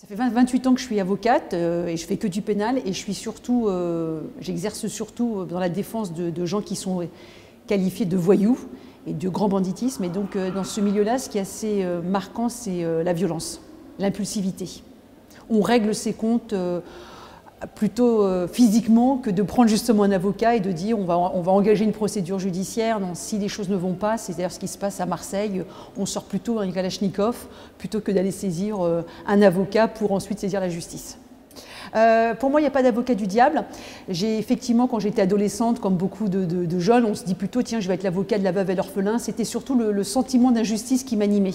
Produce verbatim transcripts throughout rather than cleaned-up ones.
Ça fait vingt-huit ans que je suis avocate euh, et je fais que du pénal et je suis surtout, euh, j'exerce surtout dans la défense de, de gens qui sont qualifiés de voyous et de grand banditisme. Et donc euh, dans ce milieu-là, ce qui est assez euh, marquant, c'est euh, la violence, l'impulsivité. On règle ses comptes euh, plutôt euh, physiquement que de prendre justement un avocat et de dire on va, on va engager une procédure judiciaire. Non, si les choses ne vont pas, c'est d'ailleurs ce qui se passe à Marseille, on sort plutôt un Kalachnikov plutôt que d'aller saisir euh, un avocat pour ensuite saisir la justice. Euh, pour moi, il n'y a pas d'avocat du diable. J'ai effectivement, quand j'étais adolescente, comme beaucoup de, de, de jeunes, on se dit plutôt tiens, je vais être l'avocat de la veuve et l'orphelin. C'était surtout le, le sentiment d'injustice qui m'animait.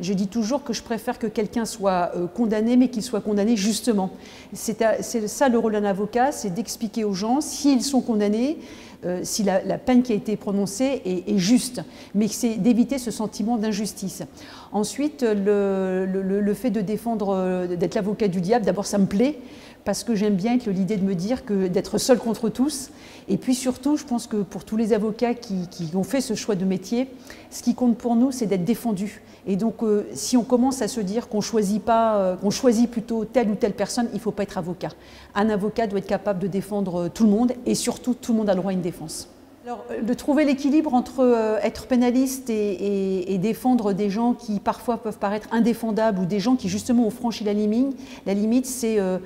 Je dis toujours que je préfère que quelqu'un soit euh, condamné, mais qu'il soit condamné justement. C'est ça le rôle d'un avocat, c'est d'expliquer aux gens s'ils sont condamnés, euh, si la, la peine qui a été prononcée est, est juste, mais c'est d'éviter ce sentiment d'injustice. Ensuite, le, le, le fait de défendre, euh, d'être l'avocat du diable, d'abord ça me plaît, parce que j'aime bien l'idée de me dire que d'être seul contre tous. Et puis surtout, je pense que pour tous les avocats qui, qui ont fait ce choix de métier, ce qui compte pour nous, c'est d'être défendu. Et donc, euh, si on commence à se dire qu'on choisit pas, euh, qu'on choisit plutôt telle ou telle personne, il ne faut pas être avocat. Un avocat doit être capable de défendre tout le monde, et surtout, tout le monde a le droit à une défense. Alors, de trouver l'équilibre entre euh, être pénaliste et, et, et défendre des gens qui parfois peuvent paraître indéfendables ou des gens qui justement ont franchi la limite, la limite c'est euh,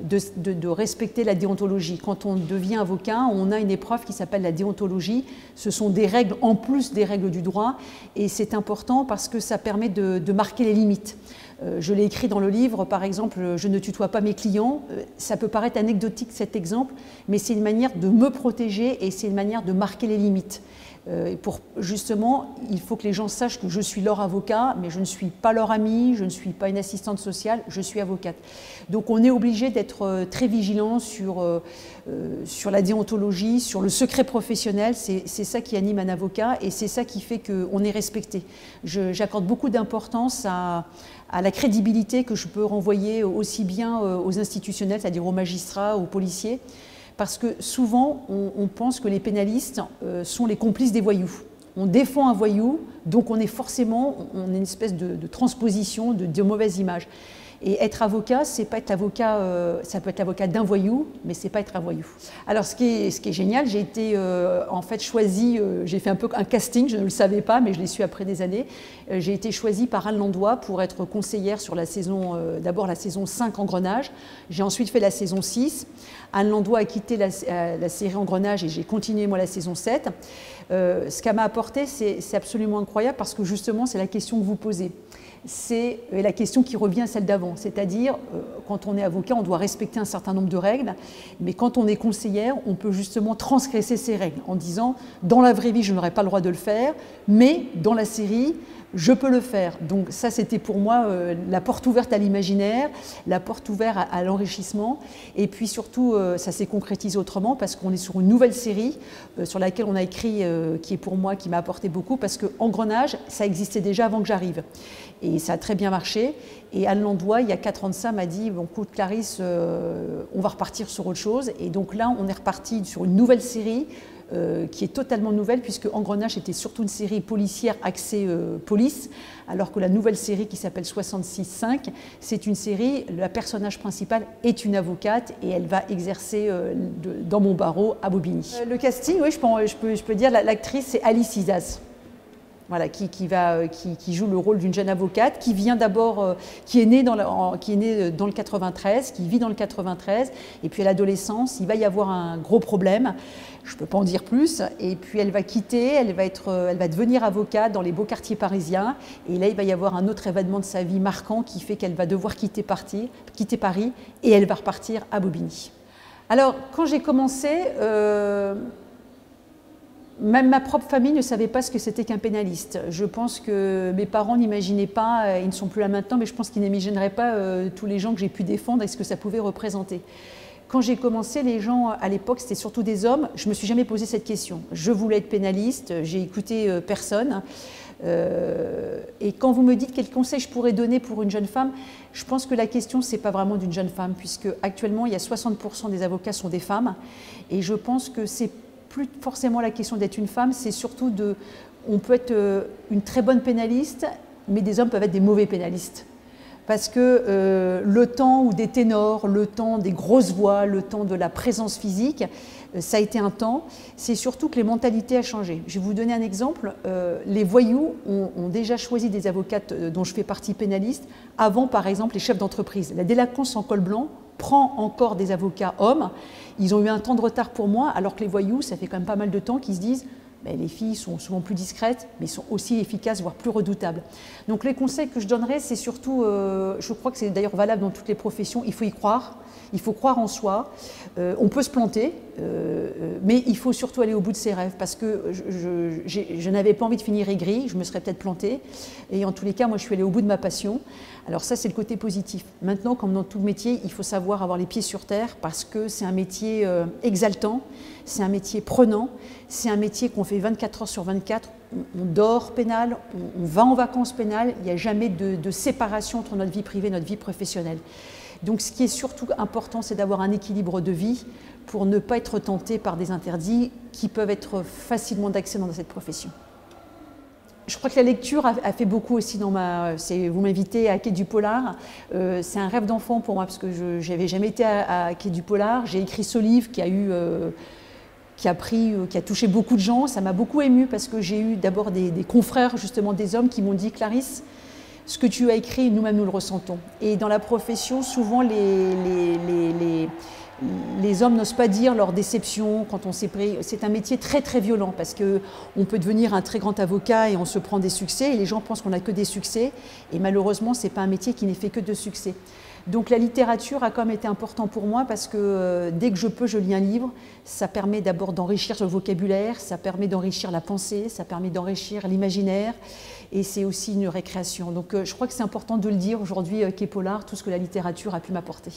de, de, de respecter la déontologie. Quand on devient avocat, on a une épreuve qui s'appelle la déontologie. Ce sont des règles en plus des règles du droit et c'est important parce que ça permet de, de marquer les limites. Je l'ai écrit dans le livre, par exemple, je ne tutoie pas mes clients. Ça peut paraître anecdotique cet exemple, mais c'est une manière de me protéger et c'est une manière de marquer les limites. Et pour, justement, il faut que les gens sachent que je suis leur avocat, mais je ne suis pas leur amie, je ne suis pas une assistante sociale, je suis avocate. Donc on est obligé d'être très vigilant sur, euh, sur la déontologie, sur le secret professionnel, c'est ça qui anime un avocat et c'est ça qui fait qu'on est respecté. J'accorde beaucoup d'importance à, à la crédibilité que je peux renvoyer aussi bien aux institutionnels, c'est-à-dire aux magistrats, aux policiers, parce que souvent, on, on pense que les pénalistes euh, sont les complices des voyous. On défend un voyou, donc on est forcément, on est une espèce de, de transposition, de, de mauvaise image. Et être avocat, c'est pas être l'avocat, euh, ça peut être l'avocat d'un voyou, mais c'est pas être un voyou. Alors ce qui est, ce qui est génial, j'ai été euh, en fait choisie, euh, j'ai fait un peu un casting, je ne le savais pas, mais je l'ai su après des années. Euh, j'ai été choisie par Anne Landois pour être conseillère sur la saison, euh, d'abord la saison cinq Engrenages. J'ai ensuite fait la saison six. Anne Landois a quitté la, euh, la série Engrenages et j'ai continué moi la saison sept. Euh, ce qu'elle m'a apporté, c'est absolument incroyable parce que justement, c'est la question que vous posez. C'est la question qui revient à celle d'avant, c'est-à-dire quand on est avocat, on doit respecter un certain nombre de règles, mais quand on est conseillère, on peut justement transgresser ces règles en disant « dans la vraie vie, je n'aurais pas le droit de le faire, mais dans la série, je peux le faire ». Donc ça, c'était pour moi euh, la porte ouverte à l'imaginaire, la porte ouverte à, à l'enrichissement, et puis surtout, euh, ça s'est concrétisé autrement parce qu'on est sur une nouvelle série euh, sur laquelle on a écrit, euh, qui est pour moi, qui m'a apporté beaucoup, parce que Engrenage, ça existait déjà avant que j'arrive. Et ça a très bien marché. Et Anne Landois, il y a quatre ans de ça, m'a dit « Bon, écoute, Clarisse, euh, on va repartir sur autre chose ». Et donc là, on est reparti sur une nouvelle série euh, qui est totalement nouvelle, puisque Engrenage était surtout une série policière axée euh, police, alors que la nouvelle série qui s'appelle soixante-six cinq, c'est une série, la personnage principale est une avocate et elle va exercer euh, de, dans mon barreau à Bobigny. Euh, le casting, oui, je peux, je peux, je peux dire, l'actrice, c'est Alice Isaz. Voilà, qui, qui, va, qui, qui joue le rôle d'une jeune avocate, qui vient d'abord, euh, qui est née dans, la, en, qui est née dans le quatre-vingt-treize, qui vit dans le quatre-vingt-treize, et puis à l'adolescence, il va y avoir un gros problème, je ne peux pas en dire plus, et puis elle va quitter, elle va, être, elle va devenir avocate dans les beaux quartiers parisiens, et là il va y avoir un autre événement de sa vie marquant qui fait qu'elle va devoir quitter, partir, quitter Paris, et elle va repartir à Bobigny. Alors, quand j'ai commencé, euh même ma propre famille ne savait pas ce que c'était qu'un pénaliste. Je pense que mes parents n'imaginaient pas, ils ne sont plus là maintenant, mais je pense qu'ils n'imagineraient pas euh, tous les gens que j'ai pu défendre et ce que ça pouvait représenter. Quand j'ai commencé, les gens à l'époque, c'était surtout des hommes, je ne me suis jamais posé cette question. Je voulais être pénaliste, j'ai écouté euh, personne. Euh, et quand vous me dites quel conseil je pourrais donner pour une jeune femme, je pense que la question, ce n'est pas vraiment d'une jeune femme, puisque actuellement, il y a soixante pour cent des avocats sont des femmes. Et je pense que c'est plus forcément la question d'être une femme, c'est surtout de... On peut être une très bonne pénaliste, mais des hommes peuvent être des mauvais pénalistes. parce que euh, le temps où des ténors, le temps des grosses voix, le temps de la présence physique, euh, ça a été un temps. C'est surtout que les mentalités ont changé. Je vais vous donner un exemple. Euh, les voyous ont, ont déjà choisi des avocates dont je fais partie pénaliste, avant par exemple les chefs d'entreprise. La délinquance en col blanc prend encore des avocats hommes. Ils ont eu un temps de retard pour moi, alors que les voyous, ça fait quand même pas mal de temps qu'ils se disent ben, les filles sont souvent plus discrètes, mais sont aussi efficaces, voire plus redoutables. Donc les conseils que je donnerais, c'est surtout, euh, je crois que c'est d'ailleurs valable dans toutes les professions, il faut y croire, il faut croire en soi, euh, on peut se planter, euh, mais il faut surtout aller au bout de ses rêves, parce que je, je, je, je n'avais pas envie de finir aigrie, je me serais peut-être plantée, et en tous les cas, moi je suis allée au bout de ma passion. Alors ça, c'est le côté positif. Maintenant, comme dans tout métier, il faut savoir avoir les pieds sur terre, parce que c'est un métier euh, exaltant, c'est un métier prenant, c'est un métier qu'on fait vingt-quatre heures sur vingt-quatre, on dort pénal, on va en vacances pénal, il n'y a jamais de, de séparation entre notre vie privée et notre vie professionnelle. Donc ce qui est surtout important, c'est d'avoir un équilibre de vie pour ne pas être tenté par des interdits qui peuvent être facilement d'accès dans cette profession. Je crois que la lecture a fait beaucoup aussi dans ma... Vous m'invitez à Quais du Polar, euh, c'est un rêve d'enfant pour moi parce que je n'avais jamais été à, à Quais du Polar. J'ai écrit ce livre qui a eu... Euh, qui a pris, qui a touché beaucoup de gens. Ça m'a beaucoup émue parce que j'ai eu d'abord des, des confrères, justement des hommes, qui m'ont dit « Clarisse, ce que tu as écrit, nous-mêmes nous le ressentons ». Et dans la profession, souvent les, les, les, les, les hommes n'osent pas dire leur déception quand on s'est pris. C'est un métier très très violent parce qu'on peut devenir un très grand avocat et on se prend des succès et les gens pensent qu'on n'a que des succès. Et malheureusement, ce n'est pas un métier qui n'est fait que de succès. Donc la littérature a quand même été importante pour moi parce que euh, dès que je peux, je lis un livre. Ça permet d'abord d'enrichir le vocabulaire, ça permet d'enrichir la pensée, ça permet d'enrichir l'imaginaire et c'est aussi une récréation. Donc euh, je crois que c'est important de le dire aujourd'hui, euh, Quais Polar, tout ce que la littérature a pu m'apporter.